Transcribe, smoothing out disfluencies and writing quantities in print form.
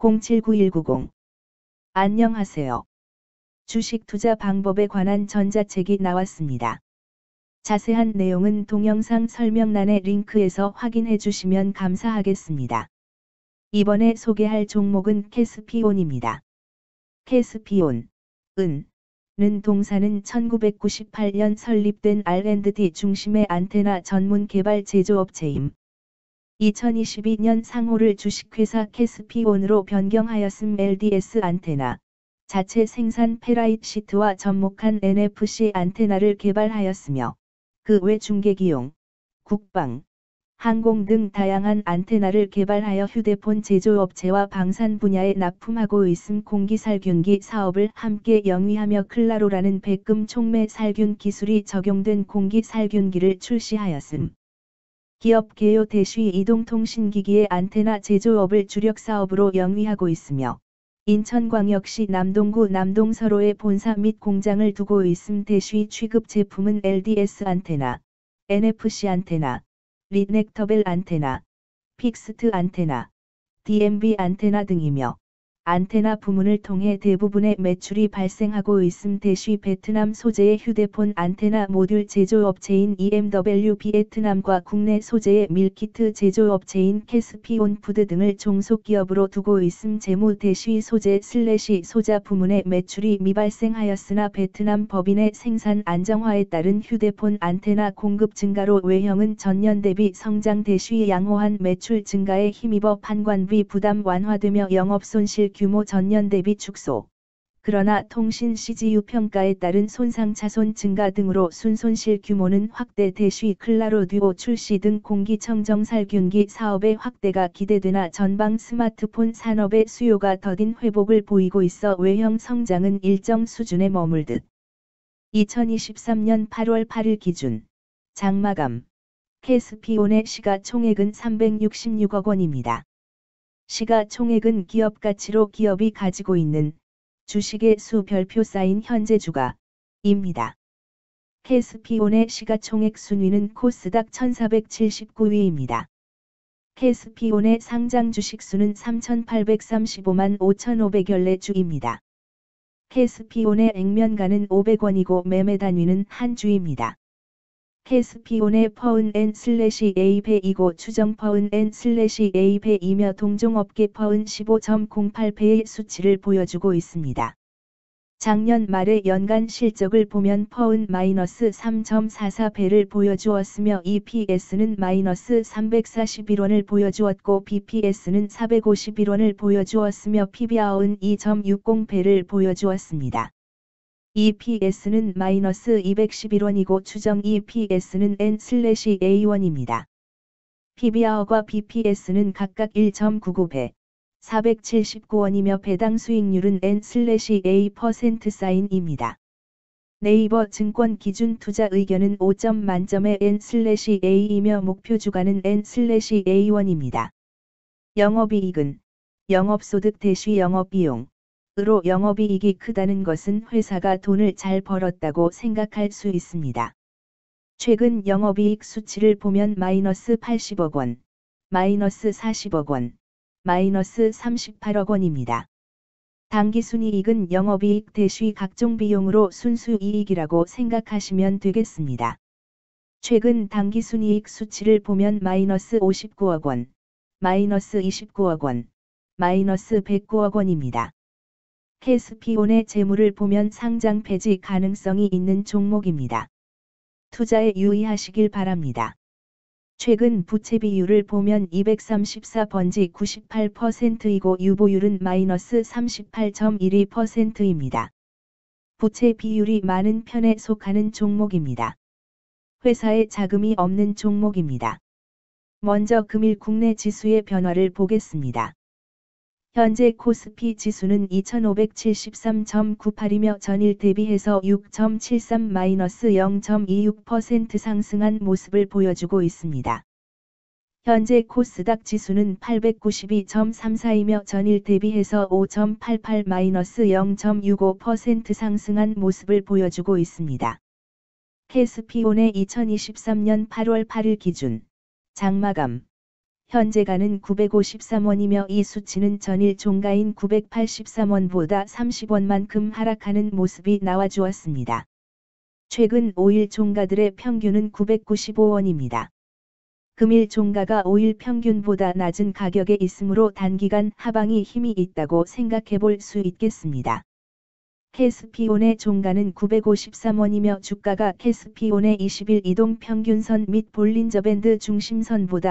079190. 안녕하세요. 주식 투자 방법에 관한 전자책이 나왔습니다. 자세한 내용은 동영상 설명란의 링크에서 확인해 주시면 감사하겠습니다. 이번에 소개할 종목은 케스피온입니다. 케스피온, 은 동사는 1998년 설립된 R&D 중심의 안테나 전문 개발 제조업체임. 2022년 상호를 주식회사 케스피온으로 변경하였음. LDS 안테나, 자체 생산 페라이트 시트와 접목한 NFC 안테나를 개발하였으며 그 외 중계기용, 국방, 항공 등 다양한 안테나를 개발하여 휴대폰 제조업체와 방산 분야에 납품하고 있음. 공기살균기 사업을 함께 영위하며 클라로라는 백금 촉매 살균 기술이 적용된 공기살균기를 출시하였음. 기업 개요 대시 이동통신기기의 안테나 제조업을 주력 사업으로 영위하고 있으며 인천광역시 남동구 남동서로에 본사 및 공장을 두고 있음. 대시 취급 제품은 LDS 안테나, NFC 안테나, 리넥터벨 안테나, 픽스트 안테나, DMB 안테나 등이며 안테나 부문을 통해 대부분의 매출이 발생하고 있음. 대시 베트남 소재의 휴대폰 안테나 모듈 제조업체인 EMW 베트남과 국내 소재의 밀키트 제조업체인 케스피온푸드 등을 종속기업으로 두고 있음. 재무 대시 소재 / 소자 부문의 매출이 미발생하였으나 베트남 법인의 생산 안정화에 따른 휴대폰 안테나 공급 증가로 외형은 전년 대비 성장 대시 양호한 매출 증가에 힘입어 판관비 부담 완화되며 영업손실 규모 전년 대비 축소. 그러나 통신 CGU 평가에 따른 손상 차손 증가 등으로 순손실 규모는 확대. 대시 클라로 듀오 출시 등 공기청정 살균기 사업의 확대가 기대되나 전방 스마트폰 산업의 수요가 더딘 회복을 보이고 있어 외형 성장은 일정 수준에 머물듯. 2023년 8월 8일 기준 장마감 케스피온의 시가총액은 366억 원입니다. 시가총액은 기업가치로 기업이 가지고 있는 주식의 수 별표 쌓인 현재 주가입니다. 케스피온의 시가총액 순위는 코스닥 1479위입니다. 케스피온의 상장 주식 수는 3835만 5514주입니다. 케스피온의 액면가는 500원이고 매매 단위는 한 주입니다. 케스피온의 £/A배이고 추정 £/A배이며 동종업계 £15.08배의 수치를 보여주고 있습니다. 작년 말의 연간 실적을 보면 £-3.44배를 보여주었으며 EPS는 -341원을 보여주었고 BPS는 451원을 보여주었으며 PBR은 2.60배를 보여주었습니다. EPS는 -211원이고 추정 EPS는 N/A원입니다. PBR과 BPS는 각각 1.99배, 479원이며 배당 수익률은 N/A%입니다. 네이버 증권 기준 투자 의견은 5점 만점의 N/A이며 목표 주가는 N/A원입니다. 영업이익은 영업소득 대시 영업비용 으로 영업이익이 크다는 것은 회사가 돈을 잘 벌었다고 생각할 수 있습니다. 최근 영업이익 수치를 보면 -80억 원, -40억 원, -38억 원입니다. 당기순이익은 영업이익 대시 각종 비용으로 순수이익이라고 생각하시면 되겠습니다. 최근 당기순이익 수치를 보면 -59억 원, -29억 원, -109억 원입니다. 케스피온의 재무를 보면 상장 폐지 가능성이 있는 종목입니다. 투자에 유의하시길 바랍니다. 최근 부채 비율을 보면 234번지 98%이고 유보율은 -38.12%입니다. 부채 비율이 많은 편에 속하는 종목입니다. 회사에 자금이 없는 종목입니다. 먼저 금일 국내 지수의 변화를 보겠습니다. 현재 코스피 지수는 2573.98이며 전일 대비해서 6.73-0.26% 상승한 모습을 보여주고 있습니다. 현재 코스닥 지수는 892.34이며 전일 대비해서 5.88-0.65% 상승한 모습을 보여주고 있습니다. 케스피온의 2023년 8월 8일 기준 장마감 현재가는 953원이며 이 수치는 전일 종가인 983원보다 30원만큼 하락하는 모습이 나와주었습니다. 최근 5일 종가들의 평균은 995원입니다. 금일 종가가 5일 평균보다 낮은 가격에 있으므로 단기간 하방이 힘이 있다고 생각해 볼 수 있겠습니다. 케스피온의 종가는 953원이며 주가가 케스피온의 20일 이동평균선 및 볼린저밴드 중심선보다